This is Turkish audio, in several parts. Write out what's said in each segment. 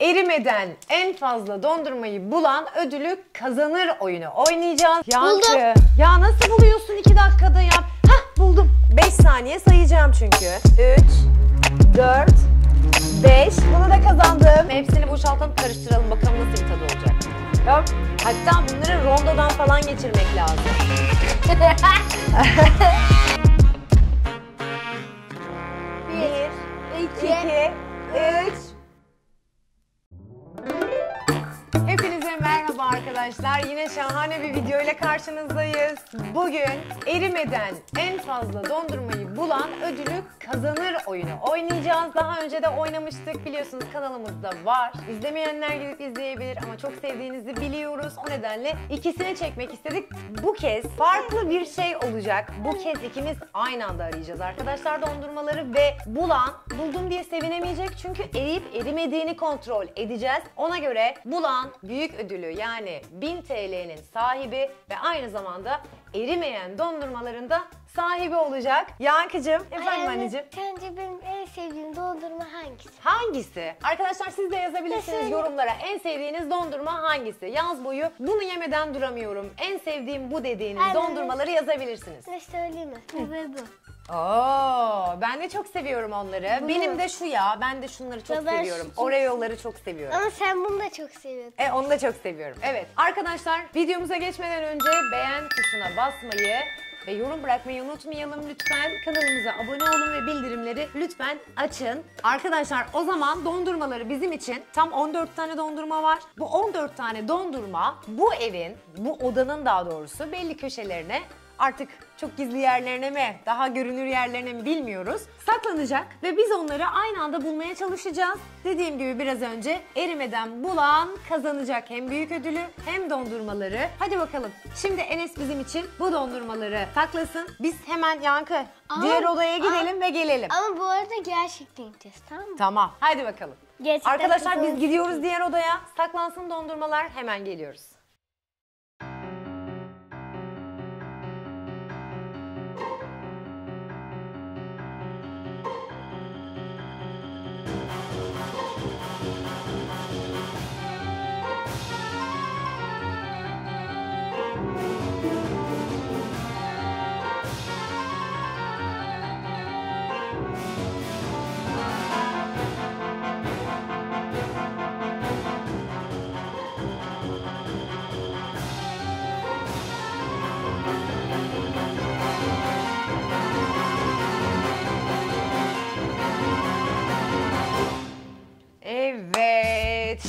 Erimeden en fazla dondurmayı bulan ödülü kazanır oyunu oynayacağız. Yankı. Ya nasıl buluyorsun 2 dakikada ya? Hah, buldum. 5 saniye sayacağım çünkü. 3, 4, 5. Bunu da kazandım. Hepsini boşaltalım, karıştıralım. Bakalım nasıl bir tadı olacak. Yok. Hatta bunları rondodan falan geçirmek lazım. Bir, iki, üç. Arkadaşlar yine şahane bir video ile karşınızdayız. Bugün erimeden en fazla dondurmayı bulan ödülü kazanır oyunu oynayacağız. Daha önce de oynamıştık, biliyorsunuz, kanalımızda var. İzlemeyenler gidip izleyebilir ama çok sevdiğinizi biliyoruz. O nedenle ikisini çekmek istedik. Bu kez farklı bir şey olacak. Bu kez ikimiz aynı anda arayacağız arkadaşlar dondurmaları ve bulan buldum diye sevinemeyecek. Çünkü eriyip erimediğini kontrol edeceğiz. Ona göre bulan büyük ödülü yani 1000 TL'nin sahibi ve aynı zamanda erimeyen dondurmaların da sahibi olacak. Yankıcığım, efendim anneciğim. Sence benim en sevdiğim dondurma hangisi? Hangisi? Arkadaşlar siz de yazabilirsiniz yorumlara. En sevdiğiniz dondurma hangisi? Yaz boyu bunu yemeden duramıyorum, en sevdiğim bu dediğiniz dondurmaları yazabilirsiniz. Ne söyleyeyim mi? Bu. Oo, ben de çok seviyorum onları. Bunu. Benim de şu ya, ben de şunları çok seviyorum. Oreo'ları çok seviyorum. Ama sen bunu da çok seviyorsun. Onu da çok seviyorum. Evet arkadaşlar, videomuza geçmeden önce beğen tuşuna basmayı ve yorum bırakmayı unutmayalım lütfen. Kanalımıza abone olun ve bildirimleri lütfen açın. Arkadaşlar o zaman dondurmaları bizim için tam 14 tane dondurma var. Bu 14 tane dondurma bu evin, bu odanın daha doğrusu belli köşelerine, artık çok gizli yerlerine mi, daha görünür yerlerine mi bilmiyoruz, saklanacak ve biz onları aynı anda bulmaya çalışacağız. Dediğim gibi biraz önce erimeden bulan kazanacak hem büyük ödülü hem dondurmaları. Hadi bakalım. Şimdi Enes bizim için bu dondurmaları saklasın. Biz hemen Yankı diğer odaya gidelim ve gelelim. Ama bu arada gerçekten gideceğiz, tamam mı? Tamam. Hadi bakalım. Gerçekten arkadaşlar biz gidiyoruz diğer odaya. Saklansın dondurmalar, hemen geliyoruz.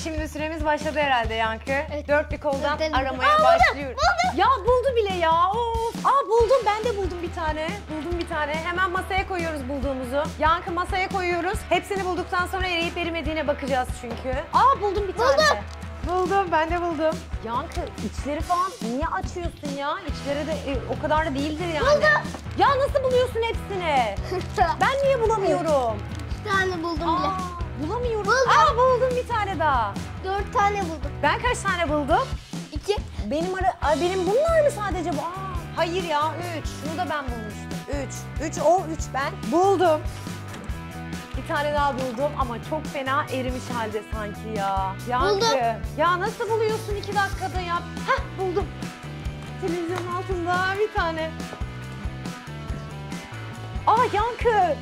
Şimdi süremiz başladı herhalde Yankı. Evet. Dörtlü koldan aramaya başlıyoruz. Buldum. Ya buldu bile ya. Of. Aa, buldum, ben de buldum bir tane. Buldum bir tane. Hemen masaya koyuyoruz bulduğumuzu. Yankı, masaya koyuyoruz. Hepsini bulduktan sonra eriyip erimediğine bakacağız çünkü. Aa, buldum bir tane. Buldum, ben de buldum. Yankı, içleri falan niye açıyorsun ya? İçleri de o kadar da değildir yani. Buldum. Ya nasıl buluyorsun hepsini? Ben niye bulamıyorum? Bir tane buldum bile. Bulamıyorum. Buldum. Aa, buldum bir tane daha. 4 tane buldum. Ben kaç tane buldum? 2. Benim bunlar mı sadece bu? Aa, hayır ya, 3. Şunu da ben bulmuştum. 3 ben buldum. Bir tane daha buldum ama çok fena erimiş halde sanki ya. Yankı. Buldum. Ya nasıl buluyorsun 2 dakikada ya? Hah, buldum. Televizyonun altında bir tane. Aa, Yankı.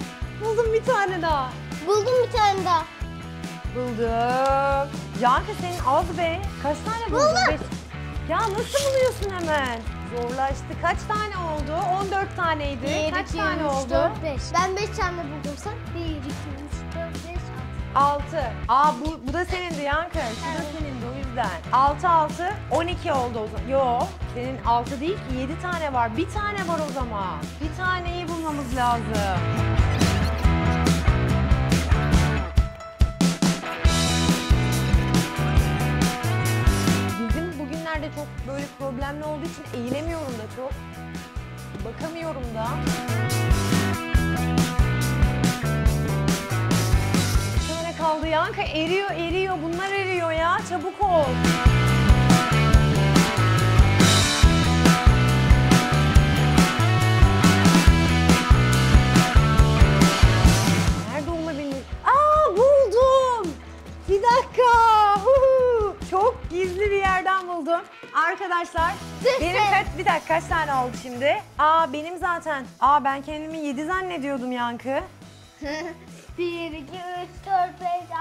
Buldum bir tane daha. Buldum bir tane daha. Buldum. Yankı senin az be. Kaç tane buldun? Buldum. Ya nasıl buluyorsun hemen? Zorlaştı. Kaç tane oldu? 14 taneydi. Kaç tane oldu? 4-5. Ben 5 tane buldum. Sen 1, 2, 3, 4, 5, 6. Aa, bu da senindi Yankı. Bu da senindi o yüzden. 6, 12 oldu o zaman. Yok. Senin 6 değil ki, 7 tane var. Bir tane var o zaman. Bir taneyi bulmamız lazım. Çok böyle problemli olduğu için eğilemiyorum da çok. Bakamıyorum da. Bir tane kaldı Yankı. Eriyor. Bunlar eriyor ya. Çabuk ol. Nerede olma benim? Aa, buldum. Bir dakika. gizli bir yerden buldum. Arkadaşlar benim bir dakika kaç tane oldu şimdi? Aa benim zaten. Aa ben kendimi 7 zannediyordum Yankı. 1, 2, 3, 4, 5,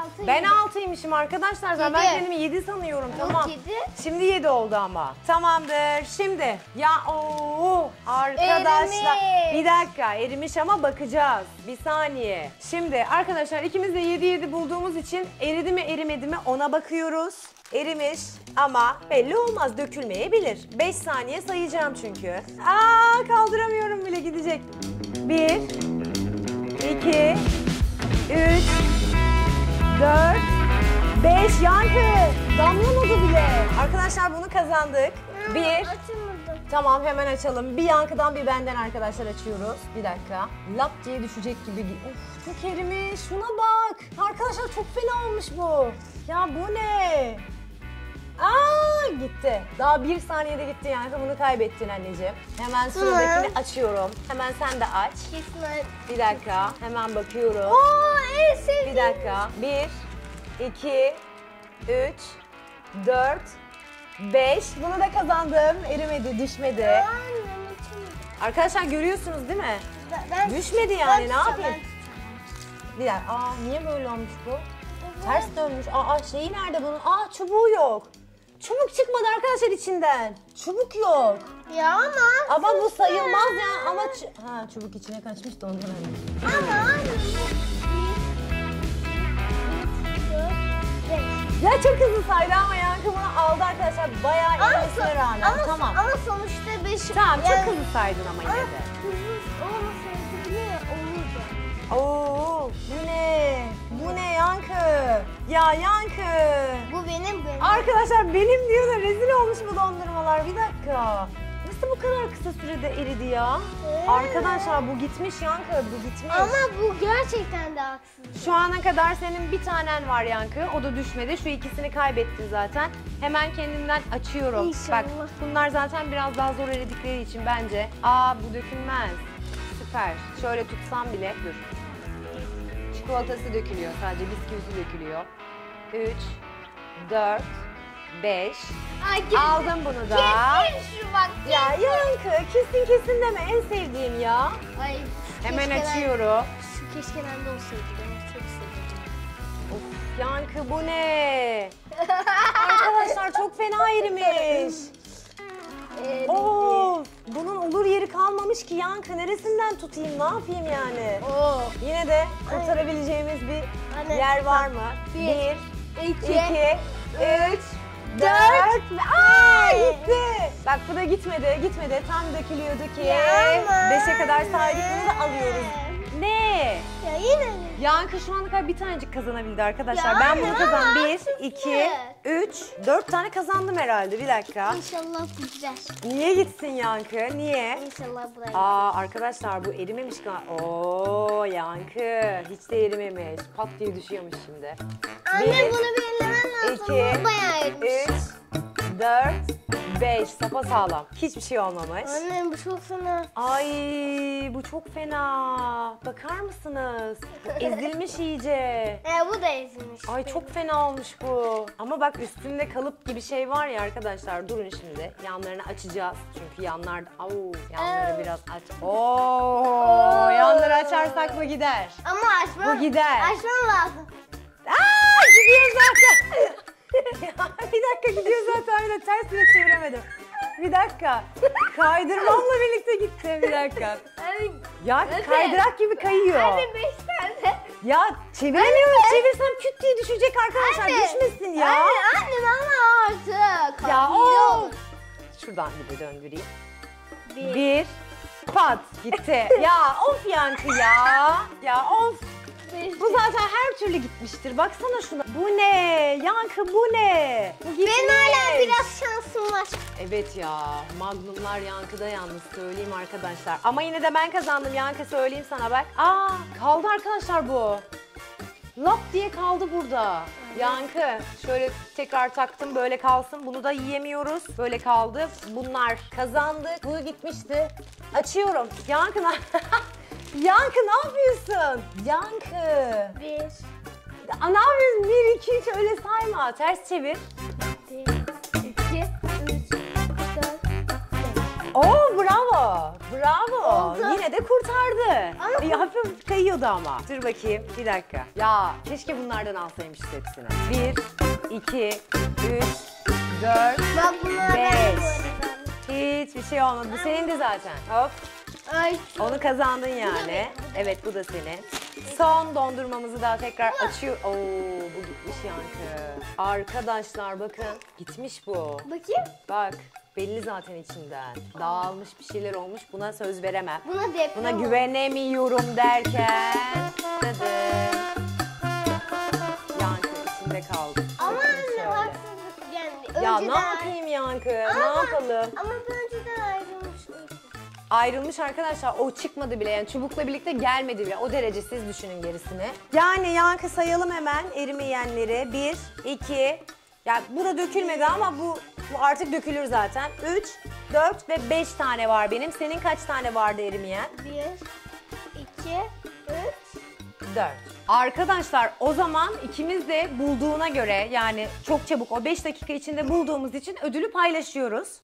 6, 7. Ben 6'ymışım arkadaşlar. Zaten ben kendimi 7 sanıyorum. Tamam. 7. Şimdi 7 oldu ama. Tamamdır. Şimdi ya ooo arkadaşlar. Erimiş. Bir dakika erimiş ama bakacağız. Bir saniye. Şimdi arkadaşlar ikimiz de 7 bulduğumuz için eridi mi erimedi mi ona bakıyoruz. Erimiş ama belli olmaz, dökülmeyebilir. 5 saniye sayacağım çünkü. Aa kaldıramıyorum bile, gidecek. 1, 2, 3, 4, 5 Yankı. Damlamadı bile. Arkadaşlar bunu kazandık. Bir. Tamam hemen açalım. Bir Yankı'dan bir benden arkadaşlar açıyoruz. Bir dakika. Lap diye düşecek gibi. Of çok erimiş. Şuna bak. Arkadaşlar çok fena olmuş bu. Ya bu ne? Aa gitti. Daha bir saniyede gitti yani. Bunu kaybettin anneciğim. Hemen sıradakini açıyorum. Hemen sen de aç. Bir dakika. Hemen bakıyorum. Bir dakika. 1, 2, 3, 4, 5. Bunu da kazandım. Erimedi, düşmedi. Arkadaşlar görüyorsunuz değil mi? Düşmedi yani. Ne yapayım? Bir dakika. Aa niye böyle olmuş bu? Ters dönmüş. Aa şeyi nerede bunun? Aa çubuğu yok. Çubuk çıkmadı arkadaşlar içinden. Çubuk yok. Ya ama bu sayılmaz ya. Ama ha çubuk içine kaçmış da ondan öyle. Ama ya çok hızlı saydı ama Yankı bunu aldı arkadaşlar. Bayağı eğlenmesine rağmen. Ama, tamam. Ama sonuçta 5. Tamam yani, çok hızlı saydın ama yine de. Hızlı olmasaydı ne olurdu? Oo bu ne? Bu ne Yankı? Ya Yankı. Bu benim. Arkadaşlar benim diyor da rezil olmuş bu dondurmalar. Bir dakika. Nasıl bu kadar kısa sürede eridi ya? Arkadaşlar bu gitmiş Yankı, bu gitmiş. Ama bu gerçekten de haksız. Şu ana kadar senin bir tanen var Yankı. O da düşmedi. Şu ikisini kaybettin zaten. Hemen kendimden açıyorum. İnşallah. Bak bunlar zaten biraz daha zor eridikleri için bence. Aa bu dökülmez. Süper. Şöyle tutsam bile dur. Çikolatası dökülüyor sadece, bisküvisi dökülüyor. 3, 4, 5. Ay, aldım bunu da. Kesin şu bak. Kesin. Ya Yankı kesin deme, en sevdiğim ya. Ay, hemen açıyorum. Şu keşke bende olsaydı. Çok sevdim. Of Yankı bu ne? Arkadaşlar çok fena erimiş. Of bunun olur yeri kalmamış ki Yankı, neresinden tutayım, ne yapayım yani? Yine de kurtarabileceğimiz bir yer var mı? 1, 2, 3, 4. Aa gitti. Bak bu da gitmedi, gitmedi. Tam dökülüyordu ki. 5'e kadar saydık, bunu da alıyoruz. Ne? Ya yine mi? Yankı şu ana kadar bir tanecik kazanabildi arkadaşlar. Ya ben bunu kazandım. 1, 2, 3, 4 tane kazandım herhalde. Bir dakika. İnşallah güzel. Niye gitsin Yankı? Niye? İnşallah buraya. Aa arkadaşlar bu erimemiş. Oo Yankı hiç de erimemiş. Pat diye düşüyormuş şimdi. Anne bunu bir ellemem lazım. 2, 3, 4, 5 sapa sağlam. Hiçbir şey olmamış. Anne bu çok fena. Ay bu çok fena. Bakar mısınız? Ezilmiş iyice. Bu da ezilmiş. Ay benim. Çok fena olmuş bu. Ama bak üstünde kalıp gibi şey var ya arkadaşlar. Durun şimdi. Yanlarını açacağız. Çünkü yanlarda. Yanları biraz aç. Yanları açarsak bu gider. Ama açmam. Bu gider. Açmam lazım. Aa gidiyor zaten. Bir dakika gidiyor zaten, öyle ters bile çeviremedim. Bir dakika. Kaydırmamla birlikte gitti, bir dakika. Ya kaydırak gibi kayıyor. Anne 5 tane. Ya çeviremiyorum, çevirsem küt diye düşecek arkadaşlar, düşmesin ya. Anne bana artık. Ya şuradan bir döndüreyim. 1. Pat gitti. Ya of Yankı ya. Ya of. Bu zaten her türlü gitmiştir. Baksana şuna. Bu ne? Yankı bu ne? Bu gitmiş. Ben hala biraz şansım var. Evet ya. Magnumlar Yankı'da yalnız, söyleyeyim arkadaşlar. Ama yine de ben kazandım Yankı, söyleyeyim sana bak. Aa kaldı arkadaşlar bu. Lap diye kaldı burada. Yankı şöyle tekrar taktım, böyle kalsın. Bunu da yiyemiyoruz. Böyle kaldı. Bunlar kazandı. Bu gitmişti. Açıyorum. Yankı'na... Yankı ne yapıyorsun? Yankı. 1. Ne yapıyorsun? 1, 2, 3 öyle sayma. Ters çevir. Oo, bravo. Bravo. Oldu. Yine de kurtardı. Hafif kayıyordu ama. Dur bakayım. Bir dakika. Ya keşke bunlardan alsaymış hepsini. 1, 2, 3, 4, 5. Hiçbir şey olmadı. Bu senin de zaten. Hop. Ay. Onu kazandın yani. Evet, bu da senin. Son dondurmamızı daha tekrar açıyor. Oo, bu gitmiş Yankı. Arkadaşlar bakın. Gitmiş bu. Bakayım. Bak. Belli zaten içinden. Dağılmış, bir şeyler olmuş. Buna söz veremem. Buna güvenemiyorum derken. Yankı içinde kaldı. Ama anne haksızlık yani. Ya ne yapayım Yankı? Ne yapalım? Ama önceden ayrılmış. Ayrılmış arkadaşlar. O çıkmadı bile. Yani çubukla birlikte gelmedi bile. O derece siz düşünün gerisini. Yani Yankı sayalım hemen erimeyenleri. 1, 2. Ya bu da dökülmedi ama bu artık dökülür zaten. 3, 4 ve 5 tane var benim. Senin kaç tane vardı erimeyen? 1, 2, 3, 4. Arkadaşlar o zaman ikimiz de bulduğuna göre yani çok çabuk o 5 dakika içinde bulduğumuz için ödülü paylaşıyoruz.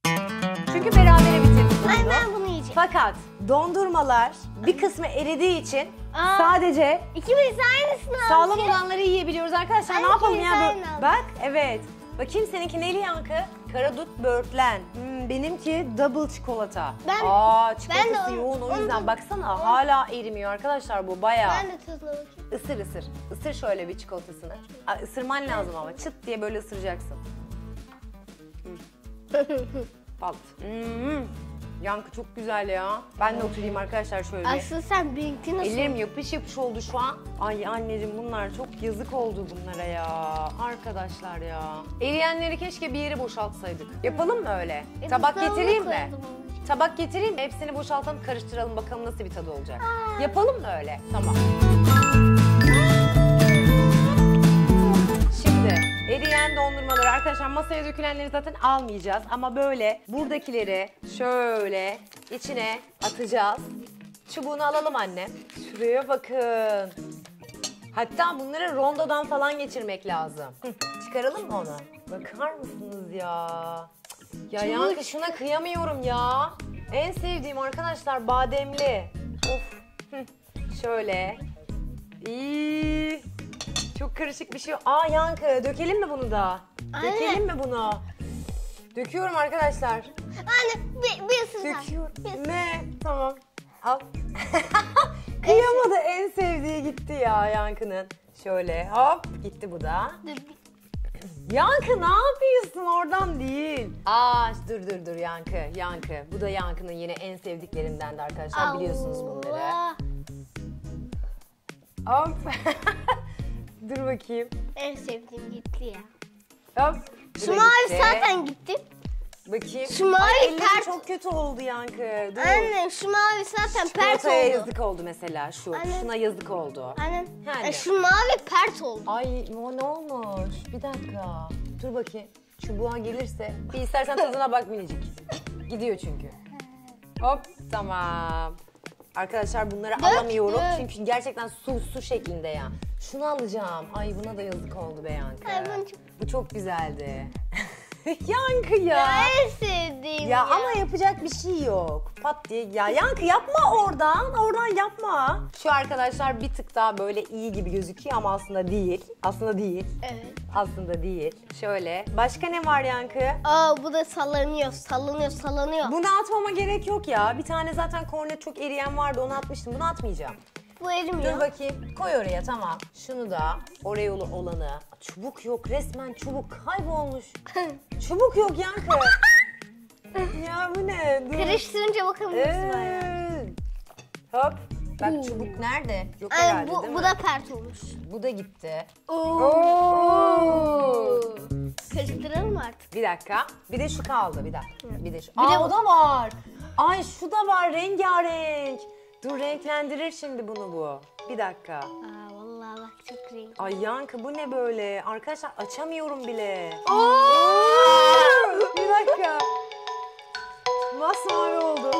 Çünkü berabere bitirdik bunu. Ay ben bunu yiyeceğim. Fakat dondurmalar bir kısmı eridiği için sadece ikimiz aynısını sağlam olanları yiyebiliyoruz arkadaşlar. Aynı ne yapalım ya? Bak evet. Bakayım seninki neyli Yankı? Karadut böğürtlen. Benimki double çikolata. Çikolatası ben de yoğun o yüzden baksana hala erimiyor arkadaşlar bu bayağı. Ben de tuzla bakayım. Isır. Isır şöyle bir çikolatasını. Isırman lazım ama çıt diye böyle ısıracaksın. Balt. Yankı çok güzel ya. Ben de oturayım arkadaşlar şöyle. Asıl sen benimki nasıl? Ellerim yapış oldu şu an. Ay anneciğim bunlar çok yazık oldu bunlara ya. Arkadaşlar ya. Eriyenleri keşke bir yere boşaltsaydık. Yapalım mı öyle? Tabak getireyim mi? Tabak getireyim mi? Hepsini boşaltalım karıştıralım bakalım nasıl bir tadı olacak. Yapalım mı öyle? Tamam. Eriyen dondurmaları arkadaşlar masaya dökülenleri zaten almayacağız ama böyle buradakileri şöyle içine atacağız. Çubuğunu alalım anne. Şuraya bakın. Hatta bunları rondodan falan geçirmek lazım. Çıkaralım mı onu? Bakar mısınız ya? Ya Yankı şuna kıyamıyorum ya. En sevdiğim arkadaşlar bademli. Of. Şöyle. İyi. Çok karışık bir şey. Yankı dökelim mi bunu da? Anne. Dökelim mi bunu? Döküyorum arkadaşlar. Anne bir ısırlar. Ne? Tamam. Al. Kıyamadı en sevdiği gitti ya Yankı'nın. Şöyle hop gitti bu da. Yankı ne yapıyorsun oradan değil. Dur Yankı. Bu da Yankı'nın yine en sevdiklerinden de arkadaşlar biliyorsunuz bunları. Hop. Dur bakayım. En sevdiğim gitti ya. Hop. Şu mavi zaten gitti. Bakayım. Şu mavi pert. Çok kötü oldu Yankı. Dur. Anne şu mavi zaten pert oldu. Yazık oldu mesela şu. Anne. Şuna yazık oldu. Anne. Yani. Şu mavi pert oldu. Ay ne olmuş? Bir dakika. Dur bakayım. Çubuğa gelirse. Bir istersen tadına bak minicik. Gidiyor çünkü. Hop tamam. Arkadaşlar bunları alamıyorum çünkü gerçekten su şeklinde ya. Şunu alacağım. Ay buna da yazık oldu be Yankı. Bu çok güzeldi. Yankı ya. Ben sevdiğim ya. Ama yapacak bir şey yok. Pat diye ya. Yankı yapma oradan. Oradan yapma. Şu arkadaşlar bir tık daha böyle iyi gibi gözüküyor ama aslında değil. Evet. Aslında değil. Şöyle. Başka ne var Yankı? Bu da sallanıyor. Bunu atmama gerek yok ya. Bir tane zaten kornet çok eriyen vardı onu atmıştım. Bunu atmayacağım. Bu erimiyor. Dur bakayım. Koy oraya tamam. Şunu da oraya olanı. Çubuk yok resmen çubuk kaybolmuş. Çubuk yok Yankı. Ya bu ne? Dur. Karıştırınca bakabilirsin. Hop. Bak çubuk nerede? Yok herhalde değil mi? Bu da pert olmuş. Bu da gitti. Karıştıralım artık. Bir dakika. Bir de şu kaldı bir dakika. Bir de şu. O da var. Ay şu da var rengarenk. Dur renklendirir şimdi bunu bu. Bir dakika. Vallahi bak çok renkli. Ay Yankı bu ne böyle? Arkadaşlar açamıyorum bile. Bir dakika. Masmavi oldu.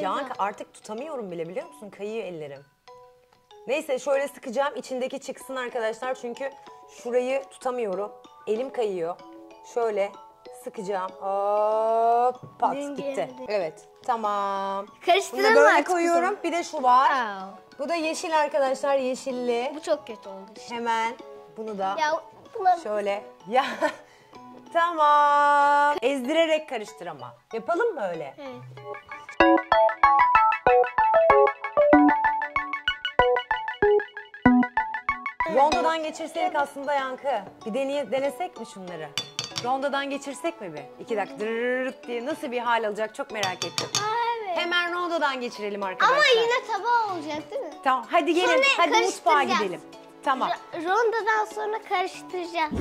Yankı artık tutamıyorum bile biliyor musun? Kayıyor ellerim. Neyse şöyle sıkacağım içindeki çıksın arkadaşlar çünkü şurayı tutamıyorum. Elim kayıyor. Şöyle sıkacağım. Hop, pat gitti. Evet, tamam. Karıştıralım artık. Bunu böyle koyuyorum. Bir de şu var. Bu da yeşil arkadaşlar, yeşilli. Bu çok kötü oldu işte. Hemen bunu da şöyle. Ya tamam. Ezdirerek karıştır ama. Yapalım mı öyle? Evet. Rondodan geçirsek aslında Yankı. Bir denesek mi şunları? Rondodan geçirsek mi bir? 2 dakika dırırırt diye nasıl bir hal alacak çok merak ettim. Evet. Hemen rondodan geçirelim arkadaşlar. Ama yine tabağı olacak değil mi? Tamam hadi gelin sonra hadi mutfağa gidelim. Tamam. Rondodan sonra karıştıracağız.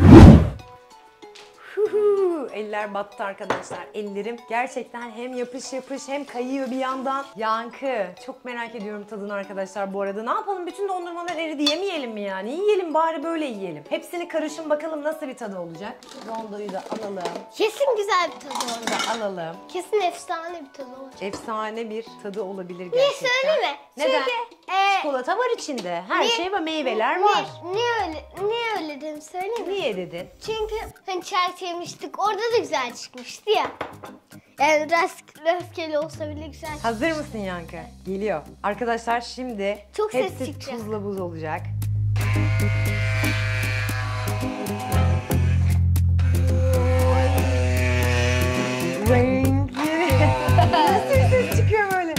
Eller battı arkadaşlar. Ellerim gerçekten hem yapış yapış hem kayıyor bir yandan. Yankı çok merak ediyorum tadını arkadaşlar bu arada. Ne yapalım, bütün dondurmalar eridi, yemeyelim mi yani? Yiyelim bari, böyle yiyelim. Hepsini karışın bakalım nasıl bir tadı olacak. Rondoyu da alalım. Kesin güzel bir tadı olacak. Alalım. Kesin efsane bir tadı olacak. Efsane bir tadı olabilir gerçekten. Niye söyleme? Neden? Çünkü, çikolata var içinde. Her şey var, meyveler var. Niye öyle dedim söyleme. Niye dedin? Çünkü hani çerçeve yemiştik. Orada da güzel çıkmıştı ya. Yani rastgele olsa bile güzel çıkmıştı. Hazır mısın Yankı? Geliyor. Arkadaşlar şimdi çok hepsi tuzla buz olacak. Renkli. Nasıl bir ses çıkıyor böyle?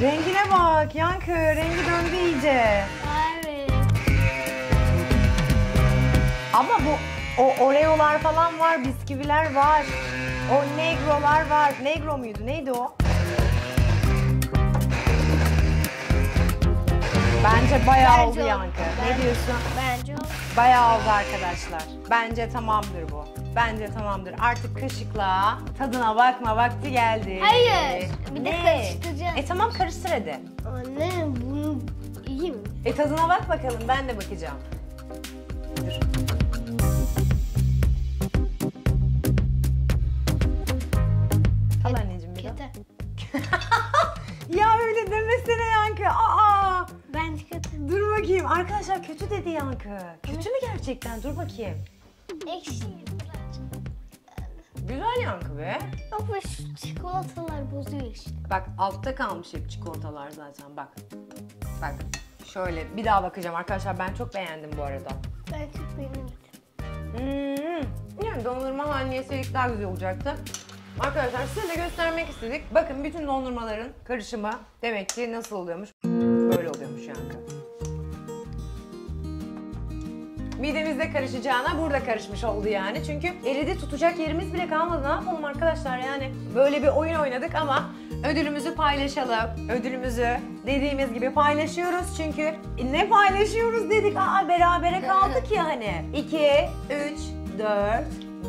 Rengine bak Yankı, rengi döndü iyice. Evet. Ama bu Oreo'lar falan var, bisküviler var. O Negro'lar var. Negro muydu? Neydi o? Bence bayağı oldu Yankı. Ne diyorsun? Bence oldu. Bayağı oldu arkadaşlar. Bence tamamdır bu. Bence tamamdır. Artık kaşıkla tadına bakma vakti geldi. Hayır. Bir de karıştıracağım. Tamam karıştır hadi. Anne bunu iyi mi? Tadına bak bakalım. Ben de bakacağım. Dur. Al anneciğim bir daha. Ya öyle demesene Yankı. Aa. Bence kötü. Dur bakayım. Arkadaşlar kötü dedi Yankı. Kötü mü gerçekten? Dur bakayım. Ekşi. Güzel Yankı be. Ama şu çikolatalar bozuyor işte. Bak altta kalmış hep çikolatalar zaten bak. Bak şöyle bir daha bakacağım arkadaşlar, ben çok beğendim bu arada. Ben çok beğendim. Yani dondurma haline yeseydik daha güzel olacaktı. Arkadaşlar size de göstermek istedik. Bakın bütün dondurmaların karışımı demek ki nasıl oluyormuş. Böyle oluyormuş Yankı. Midemizde karışacağına burada karışmış oldu yani. Çünkü eridi, tutacak yerimiz bile kalmadı. Ne yapalım arkadaşlar yani. Böyle bir oyun oynadık ama ödülümüzü paylaşalım. Ödülümüzü dediğimiz gibi paylaşıyoruz. Çünkü ne paylaşıyoruz dedik. Berabere kaldık ya hani. 2, 3, 4,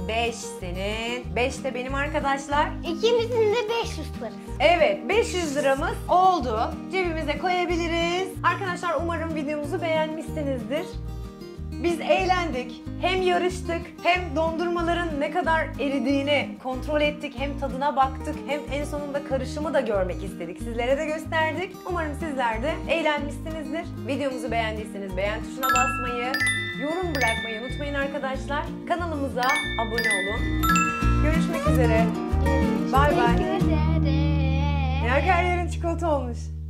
5 senin. 5 de benim arkadaşlar. İkimizin de 500 lirası. Evet, 500 liramız oldu. Cebimize koyabiliriz. Arkadaşlar umarım videomuzu beğenmişsinizdir. Biz eğlendik, hem yarıştık, hem dondurmaların ne kadar eridiğini kontrol ettik, hem tadına baktık, hem en sonunda karışımı da görmek istedik. Sizlere de gösterdik. Umarım sizler de eğlenmişsinizdir. Videomuzu beğendiyseniz beğen tuşuna basmayı, yorum bırakmayı unutmayın arkadaşlar. Kanalımıza abone olun. Görüşmek üzere. Bay bay. Yankı her yerin çikolata olmuş.